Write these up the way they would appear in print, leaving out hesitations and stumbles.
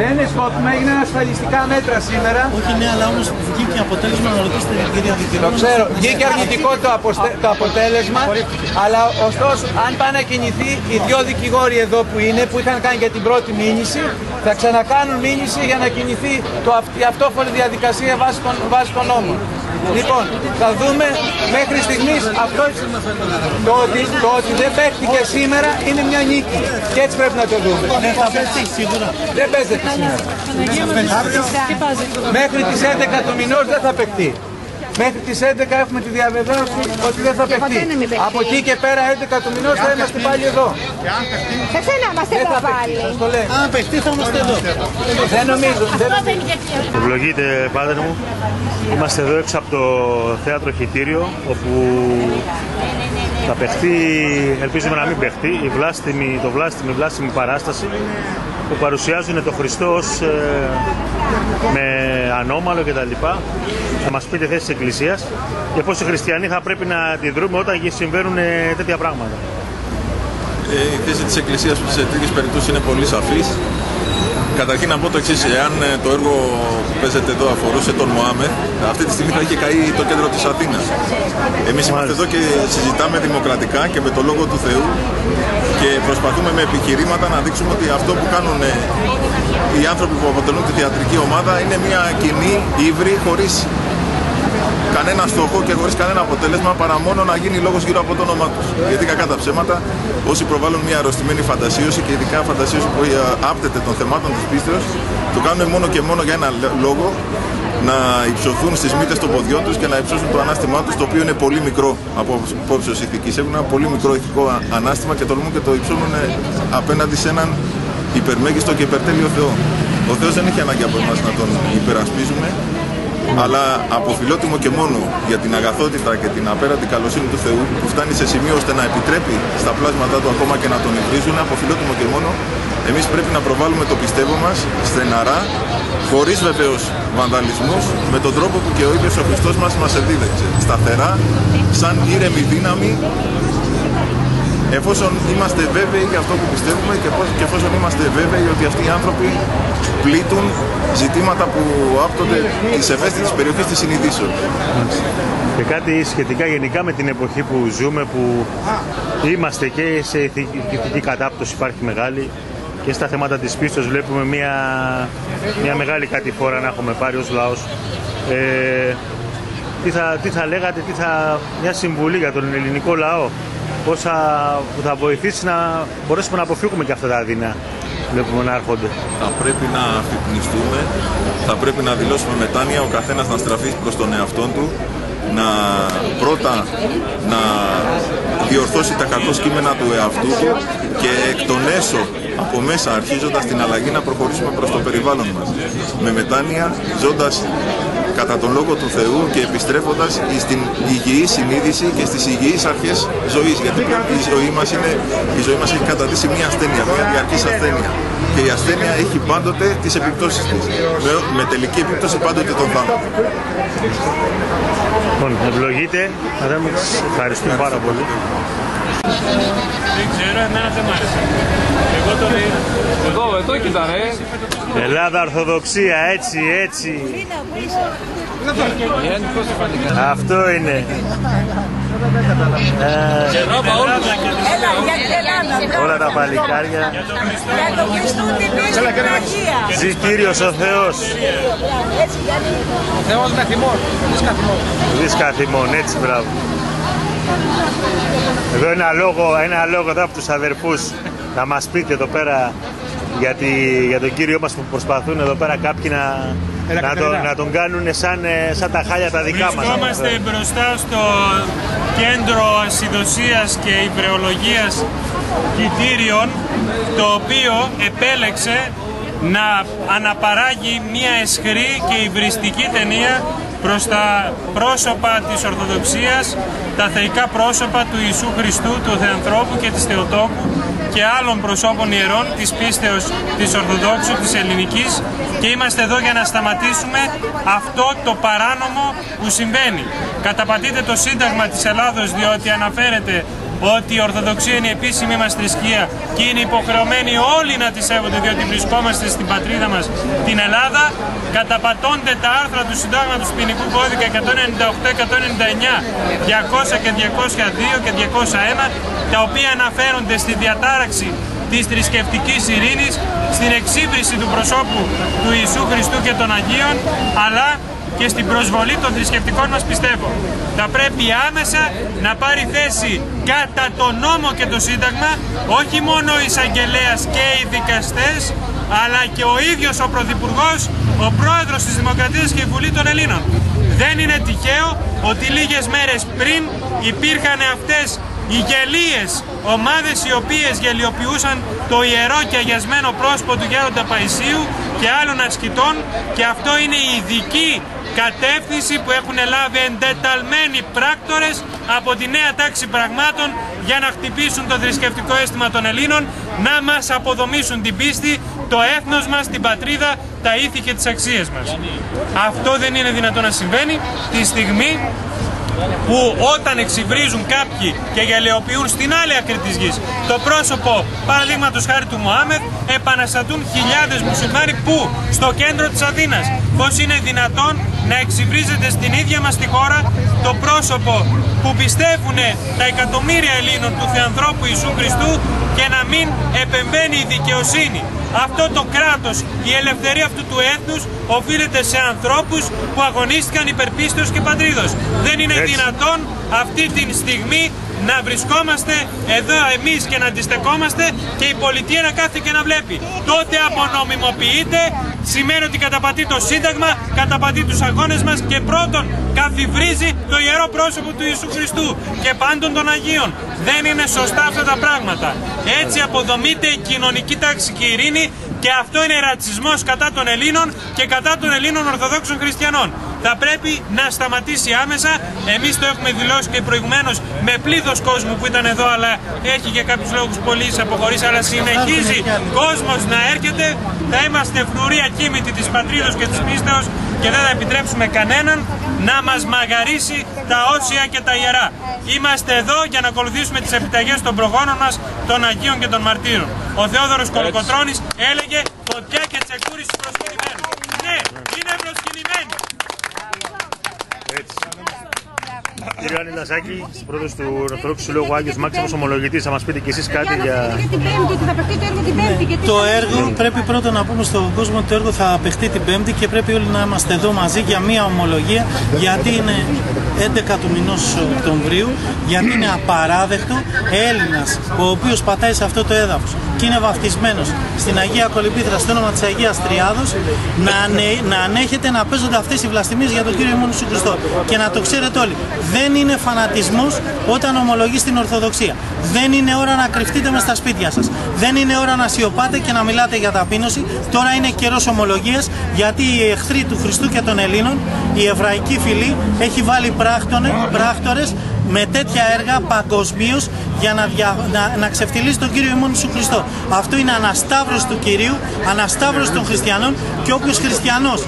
Δεν είναι σκόπιμα, έγιναν ασφαλιστικά μέτρα σήμερα. Όχι, ναι, αλλά όμως βγήκε αποτέλεσμα, να ρωτήσετε την κυρία Δικηρό. Το ξέρω, βγήκε αρνητικό το αποτέλεσμα, αλλά ωστόσο, αν πάνε να κινηθεί οι δυο δικηγόροι εδώ που είναι, που είχαν κάνει για την πρώτη μήνυση, θα ξανακάνουν μήνυση για να κινηθεί η αυτόφορη διαδικασία βάσει των νόμων. Λοιπόν, θα δούμε μέχρι στιγμής αυτό το ότι δεν παίχτηκε σήμερα είναι μια νίκη και έτσι πρέπει να το δούμε. Δεν θα παίξει σίγουρα. Δεν παίζεται σήμερα. Μέχρι τις 11 του μηνός δεν θα παίχτει. Μέχρι τις 11 έχουμε τη διαβεβαίωση ότι δεν θα παιχτεί. Από εκεί και πέρα 11 του μηνός θα είμαστε πάλι εδώ. Σε ξένα είμαστε εδώ πάλι. Αν παιχτεί θα είμαστε εδώ. Δεν νομίζω. Ευλογείτε Πάτερ μου. Είμαστε εδώ έξω από το θέατρο Χυτήριο, όπου θα παιχτεί, ελπίζουμε να μην παιχτεί, η βλάστημη παράσταση που παρουσιάζουν το Χριστό ως με ανώμαλο κτλ. Θα μας πείτε θέσεις της Εκκλησίας και πώς οι χριστιανοί θα πρέπει να αντιδρούμε όταν συμβαίνουν τέτοια πράγματα. Η θέση της Εκκλησίας σε τέτοιες περιπτώσεις είναι πολύ σαφής. Καταρχήν να πω το εξής, εάν το έργο που παίζεται εδώ αφορούσε τον Μωάμεθ, αυτή τη στιγμή θα είχε καεί το κέντρο της Αθήνας. Εμείς είμαστε εδώ και συζητάμε δημοκρατικά και με το Λόγο του Θεού και προσπαθούμε με επιχειρήματα να δείξουμε ότι αυτό που κάνουν οι άνθρωποι που αποτελούν τη θεατρική ομάδα είναι μια κοινή ύβρη χωρίς κανένα στόχο και χωρίς κανένα αποτέλεσμα παρά μόνο να γίνει λόγος γύρω από το όνομά τους. Γιατί κακά τα ψέματα, όσοι προβάλλουν μια αρρωστημένη φαντασίωση και ειδικά φαντασίωση που άπτεται των θεμάτων της πίστεως, το κάνουν μόνο και μόνο για ένα λόγο, να υψωθούν στις μύτες των ποδιών τους και να υψώσουν το ανάστημά τους, το οποίο είναι πολύ μικρό από απόψεως ηθικής. Έχουν ένα πολύ μικρό ηθικό ανάστημα και τολμούν και το υψώνουν απέναντι σε έναν υπερμέγιστο και υπερτέλειο Θεό. Ο Θεός δεν έχει ανάγκη από εμάς να τον υπερασπίζουμε, αλλά από φιλότιμο και μόνο για την αγαθότητα και την απέραντη καλοσύνη του Θεού, που φτάνει σε σημείο ώστε να επιτρέπει στα πλάσματά του ακόμα και να τον υβρίζουν, από φιλότιμο και μόνο εμείς πρέπει να προβάλλουμε το πιστεύω μας στεναρά, χωρίς βεβαίως βανδαλισμούς, με τον τρόπο που και ο ίδιος ο Χριστός μας εδίδαξε. Σταθερά, σαν ήρεμη δύναμη, εφόσον είμαστε βέβαιοι για αυτό που πιστεύουμε και εφόσον είμαστε βέβαιοι ότι αυτοί οι άνθρωποι πλήττουν ζητήματα που άπτονται της ευαίσθητης περιοχής της συνειδήσεως. Και κάτι σχετικά γενικά με την εποχή που ζούμε, που είμαστε και σε ηθική κατάπτωση υπάρχει μεγάλη και στα θέματα της πίστης βλέπουμε μια μεγάλη κατηφόρα να έχουμε πάρει ως λαός. Τι θα λέγατε, μια συμβουλή για τον ελληνικό λαό, όσα που θα βοηθήσει να μπορέσουμε να αποφύγουμε και αυτά τα δεινά βλέπουμε να έρχονται. Θα πρέπει να αφυπνιστούμε, θα πρέπει να δηλώσουμε μετάνοια, ο καθένας να στραφεί προς τον εαυτό του, να πρώτα να διορθώσει τα κακώς κείμενα του εαυτού του και εκ των έσω από μέσα αρχίζοντας την αλλαγή να προχωρήσουμε προς το περιβάλλον μας. Με μετάνοια, ζώντας κατά τον Λόγο του Θεού και επιστρέφοντας στην υγιή συνείδηση και στις υγιείς αρχές ζωής. Γιατί η ζωή μας έχει καταδείξει μια ασθένεια, μια διαρκής ασθένεια. Και η ασθένεια έχει πάντοτε τις επιπτώσεις της. Με τελική επίπτωση πάντοτε τον θάνατο. Λοιπόν, ευλογείτε. Ευχαριστούμε πάρα πολύ. Δεν ξέρω, εμένα δεν μ' άρεσε. Εγώ το λέω. Εδώ κοίτα ρε. Ελλάδα Ορθοδοξία, έτσι. Αυτό είναι. Όλα τα παλικάρια. Ζει Κύριος ο Θεός. Ο Θεός καθημών. Δεις καθημών, έτσι μπράβο. Εδώ ένα λόγο εδώ από τους αδερφούς να μας πείτε εδώ πέρα για τον Κύριό μας που προσπαθούν εδώ πέρα κάποιοι να τον κάνουν σαν τα χάλια τα δικά μας. Βρισκόμαστε μπροστά στο κέντρο ασυδοσίας και υπρεολογίας Χυτήριον, το οποίο επέλεξε να αναπαράγει μια αισχρή και υβριστική ταινία προς τα πρόσωπα της Ορθοδοξίας, τα θεϊκά πρόσωπα του Ιησού Χριστού, του Θεανθρώπου και της Θεοτόκου και άλλων προσώπων ιερών της πίστεως της Ορθοδόξου, της ελληνικής, και είμαστε εδώ για να σταματήσουμε αυτό το παράνομο που συμβαίνει. Καταπατείτε το Σύνταγμα της Ελλάδος, διότι αναφέρεται ότι η Ορθοδοξία είναι η επίσημη μας θρησκεία και είναι υποχρεωμένοι όλοι να τη σέβονται, διότι βρισκόμαστε στην πατρίδα μας, την Ελλάδα. Καταπατώνται τα άρθρα του Συντάγματος του Ποινικού Κώδικα 198, 199, 200 και 202 και 201, τα οποία αναφέρονται στη διατάραξη της θρησκευτικής ειρήνης, στην εξύβριση του προσώπου του Ιησού Χριστού και των Αγίων, αλλά και στην προσβολή των θρησκευτικών μας πιστεύω. Θα πρέπει άμεσα να πάρει θέση κατά τον νόμο και το Σύνταγμα, όχι μόνο ο εισαγγελέας και οι δικαστές, αλλά και ο ίδιος ο Πρωθυπουργός, ο Πρόεδρος της Δημοκρατίας και η Βουλή των Ελλήνων. Δεν είναι τυχαίο ότι λίγες μέρες πριν υπήρχαν αυτές οι γελίες ομάδες, οι οποίες γελιοποιούσαν το ιερό και αγιασμένο πρόσωπο του γέροντα Παϊσίου και άλλων ασκητών, και αυτό είναι η ειδική κατεύθυνση που έχουν λάβει εντεταλμένοι πράκτορες από τη νέα τάξη πραγμάτων για να χτυπήσουν το θρησκευτικό αίσθημα των Ελλήνων, να μας αποδομήσουν την πίστη, το έθνος μας, την πατρίδα, τα ήθη και τις αξίες μας. Αυτό δεν είναι δυνατό να συμβαίνει τη στιγμή που όταν εξυβρίζουν κάποιοι και γελαιοποιούν στην άλλη άκρη της γης το πρόσωπο, παραδείγματος χάρη του Μωάμεθ, επαναστατούν χιλιάδες μουσουλμάνοι που στο κέντρο της Αθήνας. Πώς είναι δυνατόν να εξυβρίζεται στην ίδια μας τη χώρα το πρόσωπο που πιστεύουν τα εκατομμύρια Ελλήνων του Θεανθρώπου Ιησού Χριστού και να μην επεμβαίνει η δικαιοσύνη? Αυτό το κράτος, η ελευθερία αυτού του έθνους οφείλεται σε ανθρώπους που αγωνίστηκαν υπερπίστεως και πατρίδος. Δεν είναι δυνατόν αυτή τη στιγμή να βρισκόμαστε εδώ εμείς και να αντιστεκόμαστε και η πολιτεία να κάθεται και να βλέπει. Τότε απονομιμοποιείται, σημαίνει ότι καταπατεί το Σύνταγμα, καταπατεί τους αγώνες μας και πρώτον καθιβρίζει το ιερό πρόσωπο του Ιησού Χριστού και πάντων των Αγίων. Δεν είναι σωστά αυτά τα πράγματα. Έτσι αποδομείται η κοινωνική τάξη και η ειρήνη, και αυτό είναι ρατσισμός κατά των Ελλήνων και κατά των Ελλήνων Ορθοδόξων Χριστιανών. Θα πρέπει να σταματήσει άμεσα. Εμείς το έχουμε δηλώσει και προηγουμένως με πλήθος κόσμου που ήταν εδώ, αλλά έχει για κάποιους λόγους πολύ αποχωρήσει, αλλά συνεχίζει κόσμος να έρχεται. Θα είμαστε φρουροί ακίμητοι της πατρίδος και της πίστεως και δεν θα επιτρέψουμε κανέναν να μας μαγαρίσει τα όσια και τα ιερά. Είμαστε εδώ για να ακολουθήσουμε τις επιταγές των προγόνων μας, των Αγίων και των Μαρτύρων. Ο Θεόδωρος Κολοκοτρώνης έλεγε «Φωτιά και τσεκούρι στους προσκυνημένους». Ναι, είναι προσκυνημένοι. Κύριε Ανιλαζάκη, πρώτος του Ορθοδόξου Λόγου Άγιος Μάξιμος Ομολογητής, θα μας πείτε κι εσείς κάτι για την Πέμπτη, ότι θα παιχτεί το έργο την Πέμπτη. Το έργο, πρέπει πρώτα να πούμε στον κόσμο ότι το έργο θα παιχτεί την Πέμπτη και πρέπει όλοι να είμαστε εδώ μαζί για μία ομολογία, γιατί είναι 11 του μηνός Οκτωβρίου, γιατί είναι απαράδεκτο Έλληνας, ο οποίος πατάει σε αυτό το έδαφος και είναι βαφτισμένος στην Αγία Κολυμπήθρα, στο όνομα της Αγίας Τριάδος, να ανέχεται να παίζονται αυτές οι βλαστιμίες για τον Κύριο ημών Ιησού Χριστό. Και να το ξέρετε όλοι, δεν είναι φανατισμός όταν ομολογείς την Ορθοδοξία. Δεν είναι ώρα να κρυφτείτε μες στα σπίτια σας. Δεν είναι ώρα να σιωπάτε και να μιλάτε για ταπείνωση. Τώρα είναι καιρός ομολογίας, γιατί οι εχθροί του Χριστού και των Ελλήνων, η εβραϊκή φυλή, έχει βάλει πράκτορες με τέτοια έργα παγκοσμίως για να ξεφτυλίσει τον Κύριο ημών Ιησού Χριστό. Αυτό είναι ανασταύρωση του Κυρίου, ανασταύρωση των χριστιανών, και όποιος χριστιανός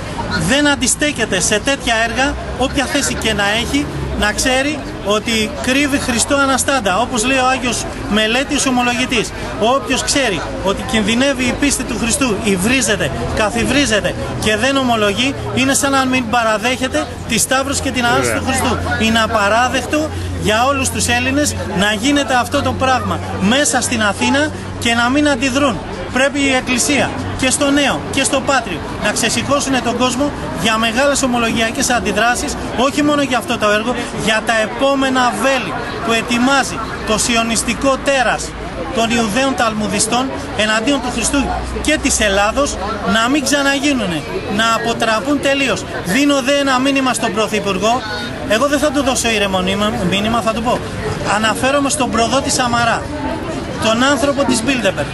δεν αντιστέκεται σε τέτοια έργα, όποια θέση και να έχει, να ξέρει ότι κρύβει Χριστό αναστάντα, όπως λέει ο Άγιος Μελέτης Ομολογητής. Όποιος ξέρει ότι κινδυνεύει η πίστη του Χριστού, υβρίζεται, καθυβρίζεται και δεν ομολογεί, είναι σαν να μην παραδέχεται τη σταύρωση και την Ανάσταση του Χριστού. Είναι απαράδεκτο για όλους τους Έλληνες να γίνεται αυτό το πράγμα μέσα στην Αθήνα και να μην αντιδρούν. Πρέπει η Εκκλησία και στο νέο και στο πάτριο να ξεσηκώσουν τον κόσμο για μεγάλες ομολογιακές αντιδράσεις, όχι μόνο για αυτό το έργο, για τα επόμενα βέλη που ετοιμάζει το σιωνιστικό τέρας των Ιουδαίων Ταλμουδιστών εναντίον του Χριστού και της Ελλάδος, να μην ξαναγίνουνε, να αποτραπούν τελείως. Δίνω δε ένα μήνυμα στον Πρωθυπουργό, εγώ δεν θα του δώσω ήρεμο μήνυμα, θα του πω. Αναφέρομαι στον προδότη Σαμαρά, τον άνθρωπο της Μπίλτεμπερ,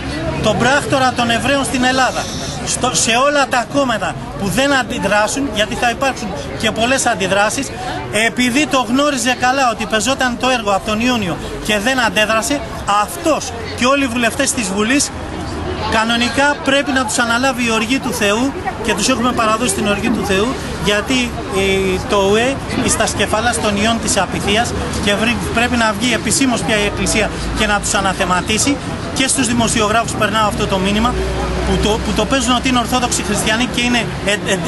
τον πράκτορα των Εβραίων στην Ελλάδα, σε όλα τα κόμματα που δεν αντιδράσουν, γιατί θα υπάρξουν και πολλές αντιδράσεις, επειδή το γνώριζε καλά ότι πεζόταν το έργο από τον Ιούνιο και δεν αντέδρασε, αυτός και όλοι οι βουλευτές της Βουλής Κανονικά πρέπει να τους αναλάβει η οργή του Θεού και τους έχουμε παραδώσει την οργή του Θεού, γιατί το ΟΕ εις τα σκεφάλας των ιών της απειθίας, και πρέπει να βγει επισήμως πια η Εκκλησία και να τους αναθεματίσει. Και στους δημοσιογράφους περνάω αυτό το μήνυμα που το παίζουν ότι είναι Ορθόδοξοι Χριστιανοί και είναι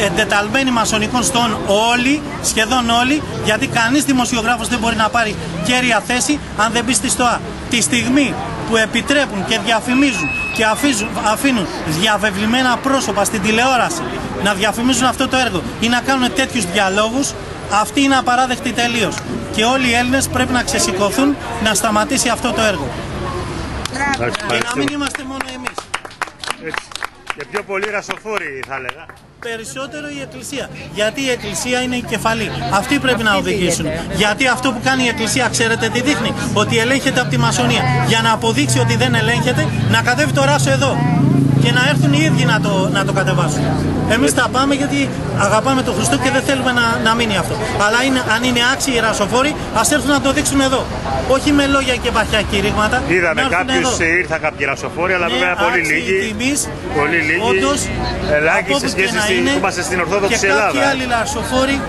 εντεταλμένοι μασονικών στόχων όλοι, σχεδόν όλοι, γιατί κανείς δημοσιογράφος δεν μπορεί να πάρει κέρια θέση αν δεν μπει στη ΣΤΟΑ. Τη στιγμή που επιτρέπουν και διαφημίζουν και αφήνουν διαβεβλημένα πρόσωπα στην τηλεόραση να διαφημίζουν αυτό το έργο ή να κάνουν τέτοιους διαλόγους, αυτή είναι απαράδεκτη τελείως. Και όλοι οι Έλληνες πρέπει να ξεσηκωθούν να σταματήσει αυτό το έργο. Και να μην είμαστε μόνο εμείς. Έτσι. Και πιο πολύ ρασοφόροι θα έλεγα. Περισσότερο η Εκκλησία. Γιατί η Εκκλησία είναι η κεφαλή. Αυτοί πρέπει να οδηγήσουν. Γιατί αυτό που κάνει η Εκκλησία, ξέρετε τι δείχνει? Ότι ελέγχεται από τη μασονία. Για να αποδείξει ότι δεν ελέγχεται, να κατέβει το ράσο εδώ. Και να έρθουν οι ίδιοι να το κατεβάσουν. Εμείς τα πάμε γιατί αγαπάμε τον Χριστό και δεν θέλουμε να μείνει αυτό. Αλλά αν είναι άξιοι οι ρασοφόροι, ας έρθουν να το δείξουν εδώ. Όχι με λόγια και παχιά κηρύγματα. Είδαμε κάποιους, ήρθαν κάποιοι ρασοφόροι, αλλά βέβαια πολύ λίγοι. Πολύ λίγοι. Ελάχιστοι σε σχέση που είμαστε στην Ορθόδοξη Ελλάδα. Και κάποιοι άλλοι ρασοφόροι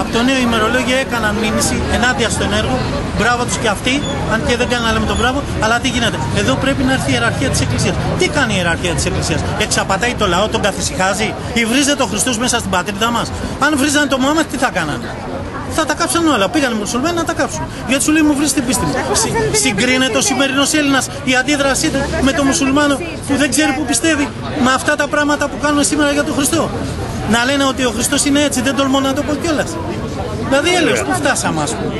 από το νέο ημερολόγιο έκαναν μήνυση ενάντια στον έργο. Μπράβο τους και αυτοί, αν και δεν κάναμε τον μπράβο, αλλά τι γίνεται? Εδώ πρέπει να έρθει η ιεραρχία της Εκκλησίας. Τι κάνει η ιεραρχία της Εκκλησίας? Εξαπατάει το λαό, τον καθησυχάζει, ή βρίζεται ο Χριστός μέσα στην πατρίδα μας? Αν βρίζανε τον Μωάμεθ, τι θα κάνανε? Θα τα κάψαν όλα. Πήγαν οι μουσουλμάνοι να τα κάψουν. Γιατί σου λέει μου βρει την πίστη μου. Συγκρίνεται ο σημερινός Έλληνας, η αντίδρασή του με τον μουσουλμάνο που δεν ξέρει που πιστεύει, με αυτά τα πράγματα που κάνουν σήμερα για τον Χριστό. Να λένε ότι ο Χριστός είναι έτσι, δεν τολμώ να το πω κιόλας. Δηλαδή έλεος, πού φτάσαμε, ας πούμε.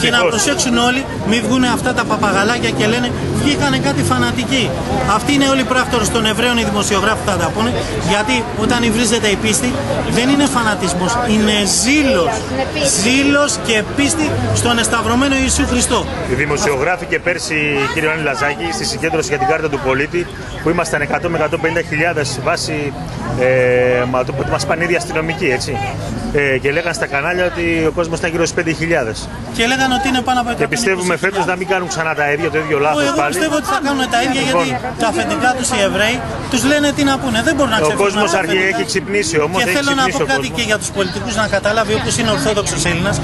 Και να προσέξουν όλοι, μην βγουν αυτά τα παπαγαλάκια και λένε βγήκανε κάτι φανατικοί. Αυτοί είναι όλοι πράκτορες των Εβραίων, οι δημοσιογράφοι θα τα πούνε, γιατί όταν υβρίζεται η πίστη δεν είναι φανατισμός, είναι ζήλος. Ζήλος και πίστη στον εσταυρωμένο Ιησού Χριστό. Οι δημοσιογράφοι και πέρσι, κύριε Ιωάννη Λαζάκη, στη συγκέντρωση για την κάρτα του πολίτη, που ήμασταν 100 με 150.000 βάσει το που μας πάνε ήδη αστυνομικοί, έτσι. Και λέγανε στα κανάλια ότι ο κόσμος ήταν γύρω στις 5.000. Και λέγανε ότι είναι πάνω από 100.000. Και πιστεύουμε φέτος να μην κάνουν ξανά τα ίδια, το ίδιο λάθος πάλι. Εγώ πιστεύω ότι θα κάνουν τα ίδια, λοιπόν, γιατί τα αφεντικά τους οι Εβραίοι τους λένε τι να πούνε. Δεν μπορούν να ξεφύγουν. Ο κόσμος έχει ξυπνήσει όμως. Και θέλω να πω κάτι και για τους πολιτικούς να καταλάβει όποιος είναι Ορθόδοξος Έλληνας,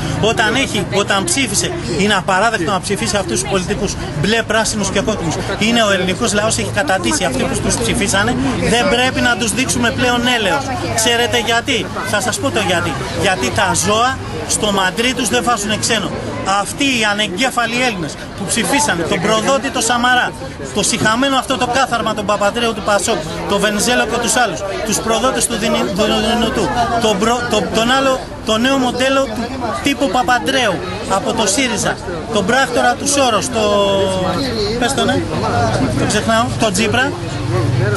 όταν ψήφισε, είναι απαράδεκτο να ψηφίσει αυτούς τους πολιτικούς μπλε, πράσινους και κόκκινους. Είναι ο ελληνικός λαός, έχει κατατίσει. Αυτοί που τους ψηφίσανε δεν πρέπει να τους δείξουμε πλέον έλεος. Ξέρετε γιατί? Θα σας πω το γιατί. Γιατί τα ζώα στο μαντρί τους δεν βάζουν ξένο. Αυτοί οι ανεγκέφαλοι Έλληνες που ψηφίσανε τον προδότη το Σαμαρά, το σιχαμένο αυτό το κάθαρμα τον Παπαντρέου του Πασόκ, τον Βενιζέλο και τους άλλους, τους προδότες του Δουνουτού, τον άλλο το νέο μοντέλο του τύπου Παπαντρέου από το ΣΥΡΙΖΑ, τον πράκτορα του Σόρος, τον Τζίπρα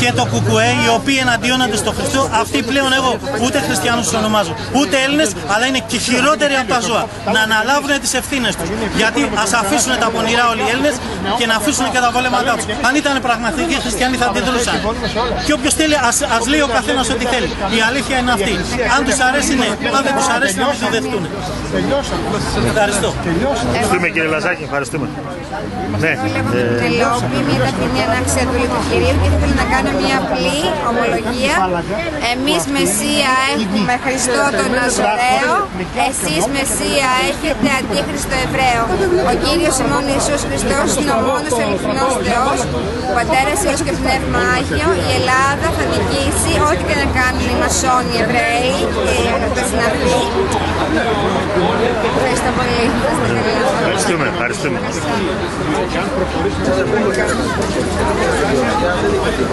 και το Κουκουέ, οι οποίοι εναντιώνονται στο Χριστό, αυτοί πλέον εγώ ούτε χριστιανούς τους ονομάζω, ούτε Έλληνες, αλλά είναι και χειρότεροι από τα ζώα. Να αναλάβουν τις ευθύνες τους. Γιατί ας αφήσουν τα πονηρά όλοι οι Έλληνες και να αφήσουν και τα βολέματά τους. Αν ήταν πραγματικοί χριστιανοί θα αντιδρούσαν. Και όποιος θέλει, ας λέει ο καθένας ό,τι θέλει. Η αλήθεια είναι αυτή. Αν τους αρέσει, ναι. Αν δεν τους αρέσει, να μην το δεχτούν. Ευχαριστώ. Ευχαριστούμε κύριε Λαζάκη, ευχαριστούμε. Ναι. Να κάνω μια απλή ομολογία. Εμείς Μεσσία έχουμε Χριστό τον Ναζωραίο, εσείς Μεσσία έχετε Αντίχριστο Εβραίο. Ο Κύριος ημών Ιησούς Χριστός είναι ο μόνος αληθινός Θεός, Πατέρας, Υιός και Πνεύμα Άγιο. Η Ελλάδα θα νικήσει ό,τι και να κάνουν οι μασόνοι Εβραίοι και οι συναυλοί. Ευχαριστώ πολύ. Ευχαριστούμε, ευχαριστούμε.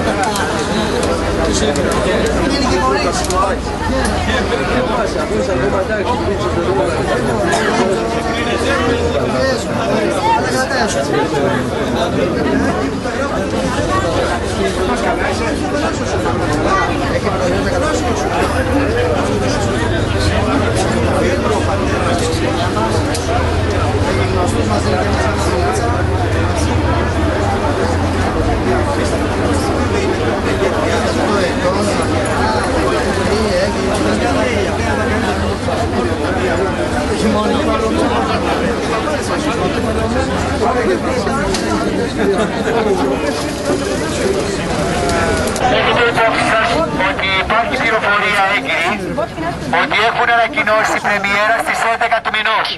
Thank you. ότι έχουν ανακοινώσει την πρεμιέρα στις 11 του μηνός.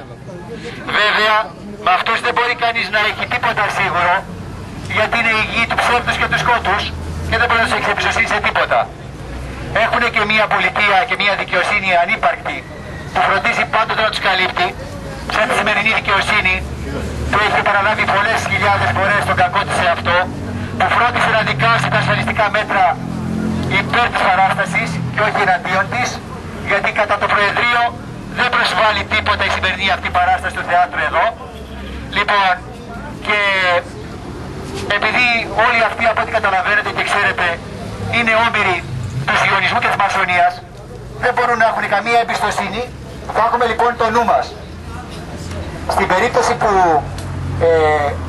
Βέβαια, με αυτούς δεν μπορεί κανείς να έχει τίποτα σίγουρο, γιατί είναι η γη του ψεύδους και του σκότους και δεν μπορεί να τους εξεπιστωθεί σε τίποτα. Έχουν και μια πολιτεία και μια δικαιοσύνη ανύπαρκτη που φροντίζει πάντοτε να τους καλύπτει, σαν τη σημερινή δικαιοσύνη που έχει παραλάβει πολλές χιλιάδες φορές τον κακό της εαυτό, που φρόντισε να δικάσει τα ασφαλιστικά μέτρα υπέρ της παράστασης και όχι εναντίον της, γιατί κατά το Προεδρείο δεν προσβάλλει τίποτα η σημερινή αυτή παράσταση του θεάτρου εδώ. Λοιπόν, και επειδή όλοι αυτοί από ό,τι καταλαβαίνετε και ξέρετε είναι όμοιροι του σιωνισμού και της μασονίας, δεν μπορούν να έχουν καμία εμπιστοσύνη. Θα έχουμε λοιπόν το νου μας. Στην περίπτωση που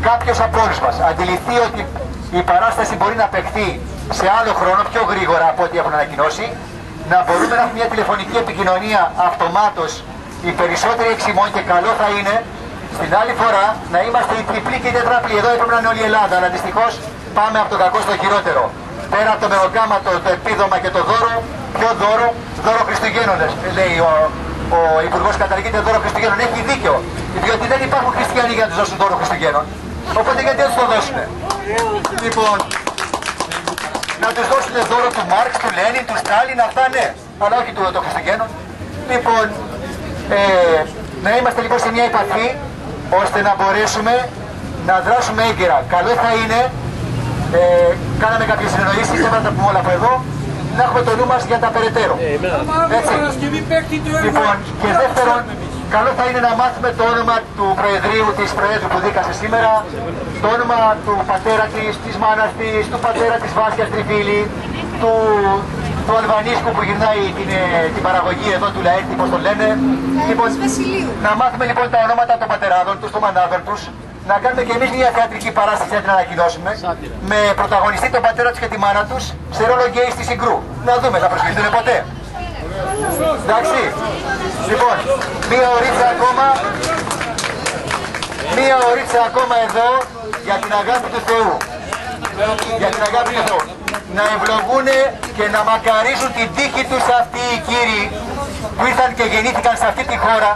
κάποιος από όλους μας αντιληφθεί ότι η παράσταση μπορεί να παιχθεί σε άλλο χρόνο, πιο γρήγορα από ό,τι έχουν ανακοινώσει, να μπορούμε να έχουμε μια τηλεφωνική επικοινωνία αυτομάτως οι περισσότεροι εξημών, και καλό θα είναι στην άλλη φορά να είμαστε οι τριπλοί και οι τετραπλοί. Εδώ έπρεπε να είναι όλη η Ελλάδα, αλλά δυστυχώς πάμε από το κακό στο χειρότερο. Πέρα από το μεροκάματο, το επίδομα και το δώρο, ποιο δώρο? Δώρο Χριστουγέννονες, λέει ο Υπουργός, καταργείται δώρο Χριστουγέννων. Έχει δίκιο, διότι δεν υπάρχουν χριστιανοί για να τους δώσουν δώρο Χριστουγέννων. Οπότε γιατί δεν τους το δώσουνε? Λοιπόν, να τους δώσουν δώρο του Μάρξ, του Λένιν, του Στάλιν, αυτά ναι, αλλά όχι του Χριστουγέννων. Λοιπόν, να είμαστε λοιπόν σε μια επαφή, ώστε να μπορέσουμε να δράσουμε έγκαιρα. Καλό θα είναι, κάναμε κάποιες συνεννοήσεις, έβαλα τα πούμε όλα από εδώ, να έχουμε το νου μας για τα περαιτέρω. Έτσι. Λοιπόν, και δεύτερον, καλό θα είναι να μάθουμε το όνομα του Προεδρείου, της Προέδρου που δίκασε σήμερα, το όνομα του πατέρα της, της μάνας της, του πατέρα της Βάσιας Τριφίλη, του Αλβανίσκου που γυρνάει την παραγωγή εδώ του Λαέρτη, πώς τον λένε. Λοιπόν, να μάθουμε λοιπόν τα ονόματα των πατεράδων τους, των μανάδων τους, να κάνουμε και εμείς μια θεατρική παράσταση να την ανακοινώσουμε, με πρωταγωνιστή τον πατέρα τους και τη μάνα τους, σε ρόλο γκέις της Συγκρού. Να δούμε, θα προσκληθούν ποτέ. Εντάξει, λοιπόν, μία ωρίτσα ακόμα εδώ για την αγάπη του Θεού, για την αγάπη του Θεού. Να ευλογούνε και να μακαρίζουν την τύχη τους αυτοί οι κύριοι που ήρθαν και γεννήθηκαν σε αυτή τη χώρα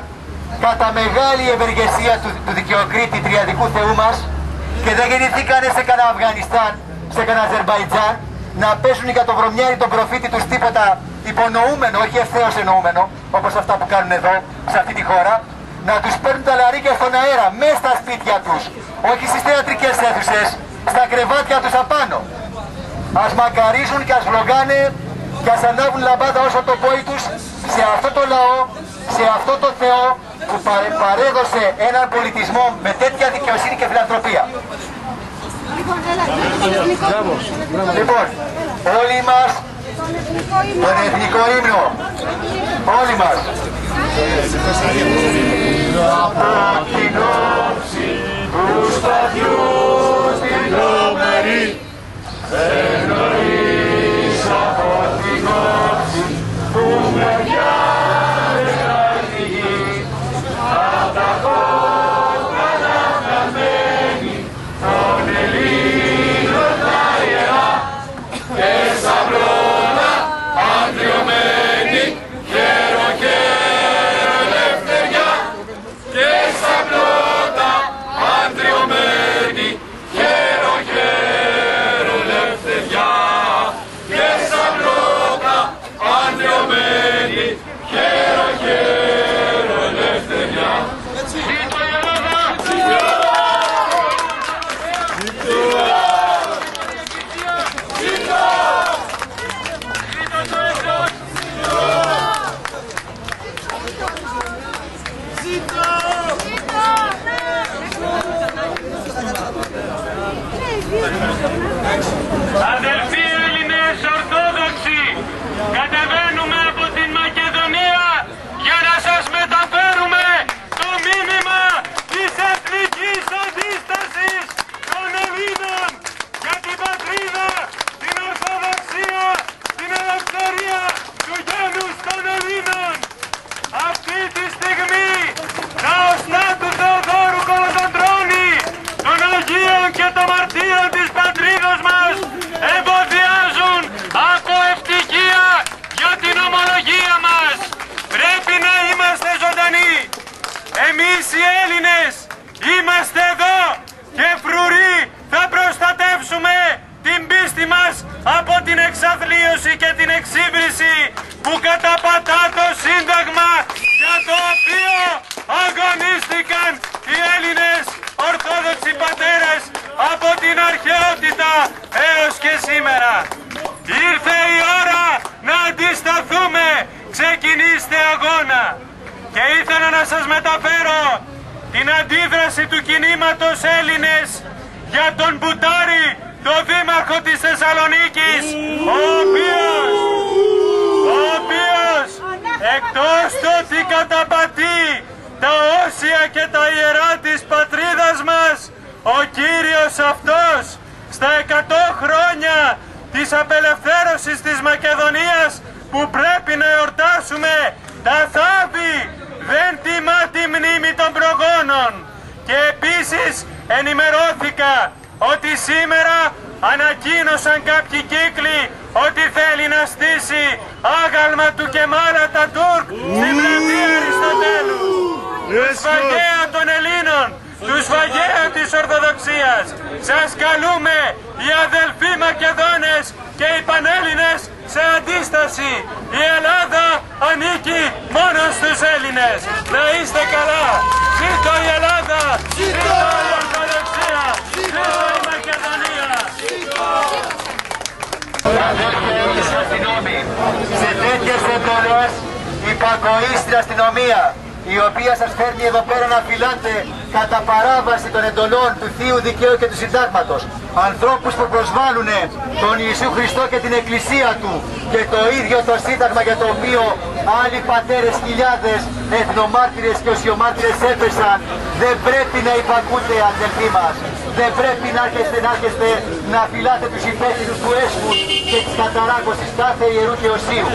κατά μεγάλη ευεργεσία του δικαιοκρίτη τριαδικού Θεού μας, και δεν γεννηθήκανε σε κανένα Αφγανιστάν, σε κανένα Αζερμπαϊτζάν, να πέσουν για το βρωμιάρι τον προφήτη τους τίποτα υπονοούμενο, όχι ευθέως εννοούμενο, όπως αυτά που κάνουν εδώ, σε αυτή τη χώρα, να τους παίρνουν τα λαρίκια στον αέρα, μέσα στα σπίτια τους, όχι στις θεατρικές αίθουσες, στα κρεβάτια τους απάνω. Ας μακαρίζουν και ας βλογάνε και ας ανάβουν λαμπάδα όσο το πόη τους σε αυτό το λαό, σε αυτό το Θεό που παρέδωσε έναν πολιτισμό με τέτοια δικαιοσύνη και φιλανθρωπία. Λοιπόν, όλοι μας τον εθνικό ύμνο, όλοι μας. Από την κόψη του σταθιού στην τρομερή, εννοείς από την κόψη που μεριάδες κρατηγεί, απ' τα χώρα αναγκαμένη των Ελλήνων τα ιερά και σαυρό. Αδελφοί Έλληνες Ορθόδοξοι, κατεβαίνουμε από την Μακεδονία για να σας μεταφέρουμε το μήνυμα της εθνικής αντίστασης των Ελλήνων για την πατρίδα, την Ορθοδοξία, την ελευθερία του γένους των Ελλήνων. Αυτή τη στιγμή τα οστά του Θεοδόρου Κολοκοντρώνη, των Αγίων και των Μαρτύρων της πατρίδος μας εμποδιάζουν από ευτυχία για την ομολογία μας. Εμείς οι Έλληνες είμαστε εδώ και φρουροί θα προστατεύσουμε την πίστη μας από την εξαθλίωση και την εξύβριση που καταπατά το Σύνταγμα για το οποίο αγωνίστηκαν οι Έλληνες Ορθόδοξοι πατέρες από την αρχαιότητα έως και σήμερα. Ήρθε η ώρα να αντισταθούμε. Ξεκινήστε αγώνα. Και ήθελα να σας μεταφέρω την αντίδραση του κινήματος Έλληνες για τον Μπουτάρη, τον δήμαρχο της Θεσσαλονίκης, ο οποίος εκτός το ότι καταπατεί τα όσια και τα ιερά της πατρίδας μας, ο Κύριος αυτός στα 100 χρόνια της απελευθέρωσης της Μακεδονίας που πρέπει να εορτάσουμε, τα θάβει, δεν τιμά τη μνήμη των προγόνων. Και επίσης ενημερώθηκα ότι σήμερα ανακοίνωσαν κάποιοι κύκλοι ότι θέλει να στήσει άγαλμα του Κεμάλ Ατατούρκ στην πλατεία Αριστοτέλου. Του σφαγέα των Ελλήνων, του σφαγέα της Ορθοδοξίας. Σας καλούμε οι αδελφοί Μακεδόνες και οι Πανέλληνες σε αντίσταση. Η Ελλάδα ανήκει μόνο στους Έλληνες. Να είστε καλά. Ζήτω η Ελλάδα. Ζήτω η Ορθοδοξία. Ζήτω η Μακεδονία. Αδελφοί και αστυνόμοι, σε τέτοιες εντολές υπακοή στην αστυνομία, η οποία σας φέρνει εδώ πέρα να φυλάτε κατά παράβαση των εντολών του Θείου Δικαίου και του Συντάγματος ανθρώπους που προσβάλλουν τον Ιησού Χριστό και την Εκκλησία του και το ίδιο το Σύνταγμα για το οποίο άλλοι πατέρες χιλιάδες εθνομάρτυρες και οσιομάρτυρες έπεσαν. Δεν πρέπει να υπακούτε, αδελφοί μας. Δεν πρέπει να έρχεστε να φυλάτε τους υπεύθυνους του έσχου και της καταράκωσης κάθε ιερού και οσίου.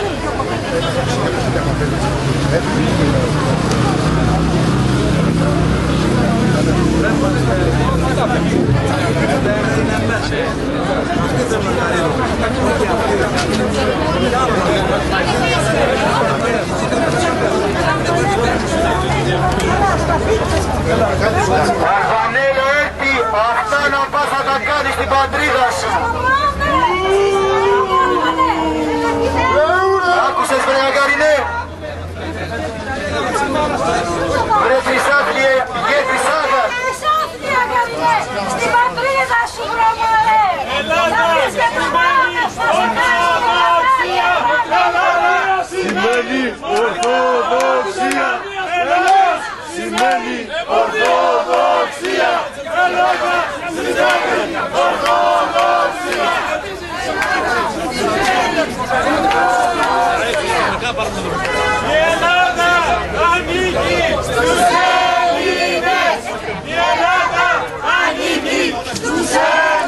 Βαγανέλο, έρθει αυτά να πας θα τα κάνεις στην πατρίδα σου. Άκουσες, βρε Αγκαρινέ. Βρε Χρυσάφλιε, γε Χρυσάφλια. Στην πατρίδα σου, βρωμαρέ. Ελλάδα, σημαίνει Ορθοδοξία. Ελλάδα, σημαίνει Ορθοδοξία. Ελλάς, σημαίνει Ορθοδοξία. Ελλάδα, σημαίνει Ορθοδοξία. Η Ελλάδα ανήκει στους Έλληνες. Η Ελλάδα ανήκει στους Έλληνες.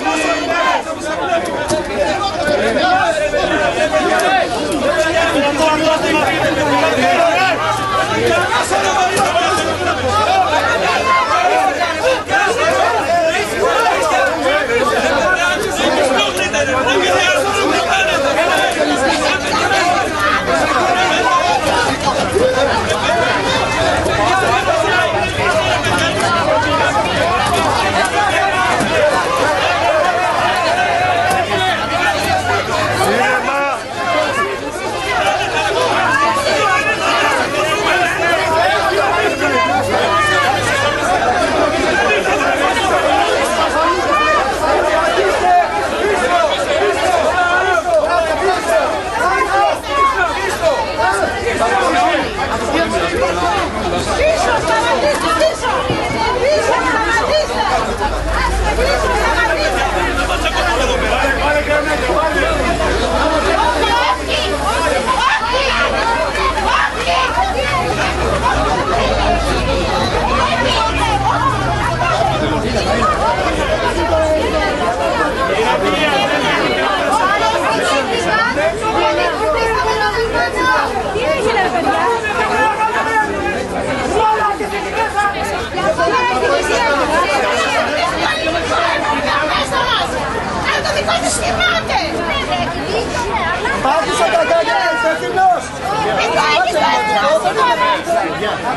Πάτε στα κακάκια, είστε ευθυνός!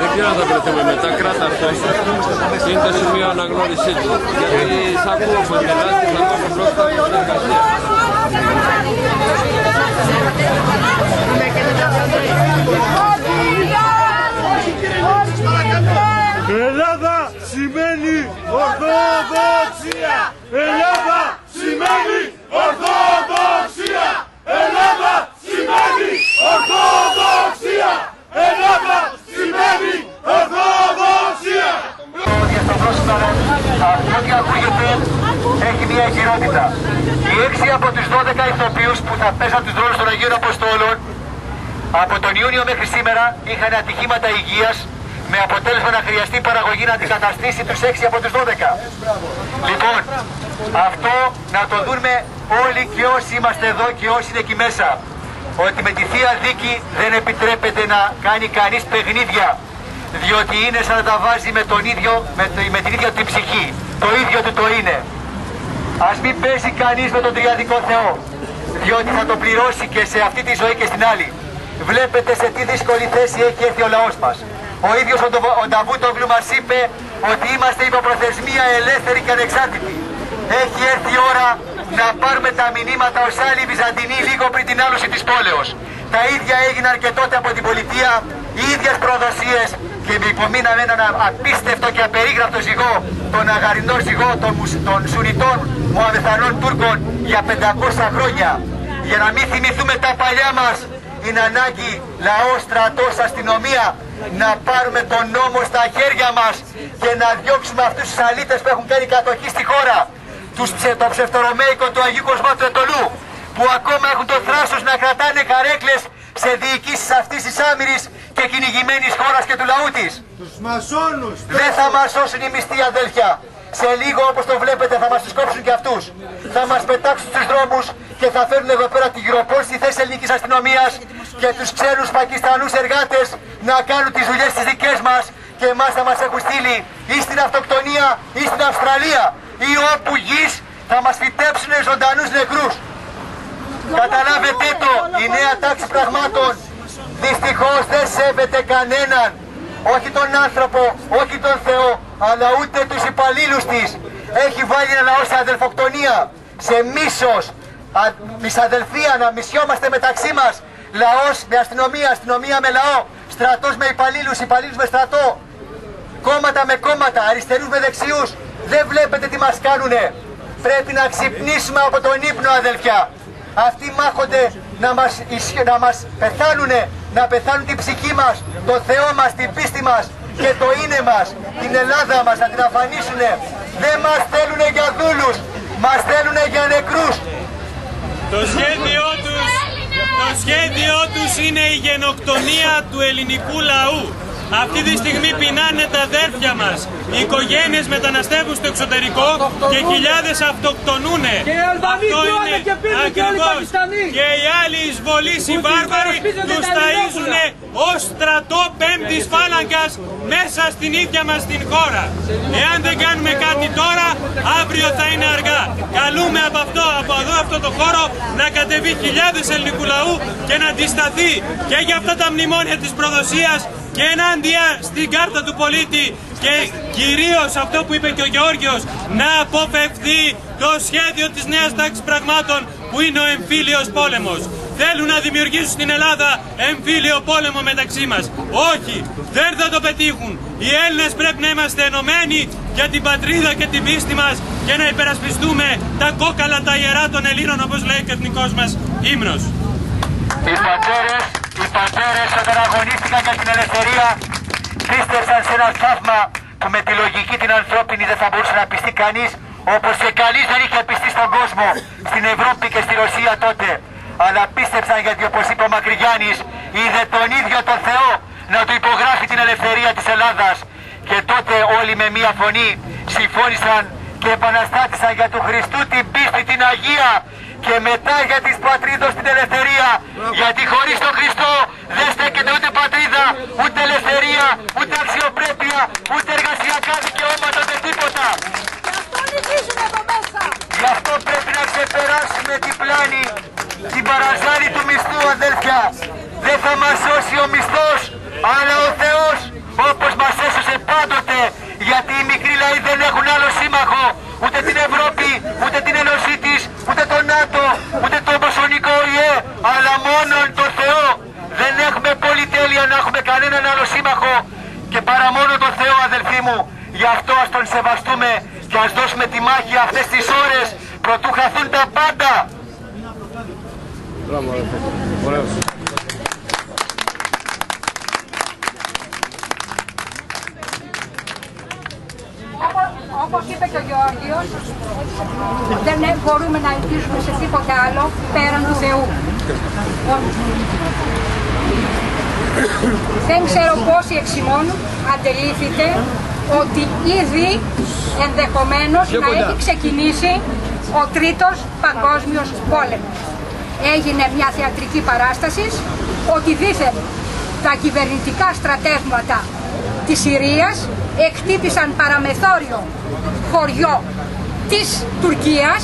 Δεν ξέρω αν θα βρεθούμε μετά, κράτα αυτό. Είναι το σημείο αναγνώρισή του. Γιατί σ' ακούω από την Ελλάδα, θα πάμε πρώτα από την εργασία. Ελλάδα σημαίνει Ορθοδοξία! Ελλάδα σημαίνει Ορθοδοξία! Ελλάδα σημαίνει Ορθοδοξία! Ελλάδα σημαίνει Ορθοδοξία! Το διασταυρώσιμο αυτό που ακούγεται έχει μια ιδιότητα. Οι 6 από τους 12 ηθοποιούς που θα πέσαν τους ρόλους των Αγίων Αποστόλων από τον Ιούνιο μέχρι σήμερα είχαν ατυχήματα υγείας με αποτέλεσμα να χρειαστεί η παραγωγή να αντικαταστήσει τους 6 από τους 12. Λοιπόν, αυτό να το δούμε όλοι και όσοι είμαστε εδώ και όσοι είναι εκεί μέσα. Ότι με τη Θεία Δίκη δεν επιτρέπεται να κάνει κανείς παιχνίδια, διότι είναι σαν να τα βάζει με την ίδια την ψυχή. Το ίδιο του το είναι. Ας μην πέσει κανείς με τον τριαδικό Θεό, διότι θα το πληρώσει και σε αυτή τη ζωή και στην άλλη. Βλέπετε σε τι δύσκολη θέση έχει έρθει ο λαός μας. Ο ίδιος ο Νταβούτογλου μας είπε ότι είμαστε υπό προθεσμία ελεύθερη και ανεξάρτητη. Έχει έρθει η ώρα να πάρουμε τα μηνύματα ως άλλοι Βυζαντινοί λίγο πριν την άλωση της πόλεως. Τα ίδια έγιναν και τότε από την πολιτεία, οι ίδιες προδοσίες και υπομείναμε έναν απίστευτο και απερίγραπτο ζυγό, τον αγαρινό ζυγό των Σουνιτών Μωαμεθανών Τούρκων για 500 χρόνια. Για να μην θυμηθούμε τα παλιά μας, είναι ανάγκη λαός, στρατός, αστυνομία να πάρουμε τον νόμο στα χέρια μας και να διώξουμε αυτούς τους αλήτες που έχουν κάνει κατοχή στη χώρα. Το ψευτορωμαϊκό του Αγίου Κοσμάτου Ετωλού που ακόμα έχουν το θράσος να κρατάνε καρέκλες σε διοικήσεις αυτής της άμυρης και κυνηγημένης χώρας και του λαού της. Τους μασόνους! Δεν θα μας σώσουν οι μισθοί, αδέλφια. Σε λίγο, όπως το βλέπετε, θα μας τους κόψουν και αυτούς. Θα μας πετάξουν στους δρόμους και θα φέρουν εδώ πέρα τη Γυροπόλ στη θέση ελληνικής αστυνομίας και τους ξένους Πακιστανούς εργάτες να κάνουν τις δουλειές τις δικές μας και εμάς θα μας έχουν στείλει ή στην αυτοκτονία ή στην Αυστραλία ή όπου γης θα μας φυτέψουν ζωντανούς νεκρούς. Καταλάβετε το, η νέα τάξη πραγμάτων δυστυχώς δεν σέβεται κανέναν. Όχι τον άνθρωπο, όχι τον Θεό, αλλά ούτε τους υπαλλήλους της. Έχει βάλει ένα λαό σε αδελφοκτονία, σε μίσος, μισαδελφία, να μισιόμαστε μεταξύ μας. Λαός με αστυνομία, αστυνομία με λαό, στρατός με υπαλλήλους, υπαλλήλους με στρατό, κόμματα με κόμματα, αριστερούς με δεξιούς. Δεν βλέπετε τι μας κάνουνε. Πρέπει να ξυπνήσουμε από τον ύπνο, αδελφιά. Αυτοί μάχονται να μας πεθάνουνε, να πεθάνουν την ψυχή μας, το Θεό μας, την πίστη μας και το είναι μας, την Ελλάδα μας, να την αφανίσουνε. Δεν μας θέλουνε για δούλους, μας θέλουνε για νεκρούς. Το σχέδιό τους είναι η γενοκτονία του ελληνικού λαού. Αυτή τη στιγμή πεινάνε τα αδέρφια μας. Οι οικογένειες μεταναστεύουν στο εξωτερικό και χιλιάδες αυτοκτονούνε. Και οι Αλβανοί διώκονται και πίνουν και όλοι οι Πακιστανοί. Και οι άλλοι εισβολείς, οι βάρβαροι, τους ταΐζουνε ως στρατό πέμπτης φάλαγγας μέσα στην ίδια μας την χώρα. Εάν δεν κάνουμε κάτι τώρα, αύριο θα είναι αργά. Καλούμε από εδώ αυτό το χώρο, να κατεβεί χιλιάδες ελληνικού λαού και να αντισταθεί και για αυτά τα μνημόνια της προδοσίας και ενάντια στην κάρτα του πολίτη και κυρίως αυτό που είπε και ο Γεώργιος, να αποφευθεί το σχέδιο της νέας τάξης πραγμάτων που είναι ο εμφύλιος πόλεμος. Θέλουν να δημιουργήσουν στην Ελλάδα εμφύλιο πόλεμο μεταξύ μας. Όχι, δεν θα το πετύχουν. Οι Έλληνες πρέπει να είμαστε ενωμένοι για την πατρίδα και την πίστη μας και να υπερασπιστούμε τα κόκαλα, τα ιερά των Ελλήνων, όπως λέει και ο εθνικός μας ύμνος. Οι πατέρες όταν αγωνίστηκαν για την ελευθερία πίστευσαν σε ένα θαύμα που με τη λογική την ανθρώπινη δεν θα μπορούσε να πιστεί κανείς, όπως και κανείς δεν είχε πιστεί στον κόσμο, στην Ευρώπη και στη Ρωσία τότε. Αλλά πίστεψαν γιατί, όπως είπε ο Μακρυγιάννης, είδε τον ίδιο τον Θεό να του υπογράφει την ελευθερία της Ελλάδας. Και τότε όλοι με μία φωνή συμφώνησαν και επαναστάτησαν για του Χριστού την πίστη την Αγία και μετά για της πατρίδος την ελευθερία, γιατί χωρίς τον Χριστό δεν στέκεται ούτε πατρίδα, ούτε ελευθερία, ούτε αξιοπρέπεια, ούτε εργασιακά δικαιώματα, ούτε τίποτα. Γι' αυτό νικήσουμε εδώ μέσα. Γι' αυτό πρέπει να ξεπεράσουμε την πλάνη, την παραζάλη του μισθού, αδέλφια. Δεν θα μας σώσει ο μισθός, αλλά ο Θεός, όπως μας έσωσε πάντοτε, γιατί οι μικροί λαοί δεν έχουν άλλο σύμμαχο, ούτε την Ευρώπη, ούτε την Ένωσή της, ούτε τον ΝΑΤΟ, ούτε τον Ποσονικό ΟΗΕ, αλλά μόνον τον Θεό. Δεν έχουμε πολυτέλεια να έχουμε κανέναν άλλο σύμμαχο και παρά μόνο τον Θεό, αδελφοί μου. Γι' αυτό ας τον σεβαστούμε και ας δώσουμε τη μάχη αυτές τις ώρες, προτού χαθούν τα πάντα. Όπως είπε και ο Γεώργιος, δεν μπορούμε να ελπίσουμε σε τίποτα άλλο πέραν του Θεού. Δεν ξέρω πόσοι εξ ημών αντελήφθηκε ότι ήδη ενδεχομένως να έχει ξεκινήσει ο Τρίτος Παγκόσμιος Πόλεμος. Έγινε μια θεατρική παράσταση ότι δήθεν τα κυβερνητικά στρατεύματα της Συρίας εκτύπησαν παραμεθόριο χωριό της Τουρκίας.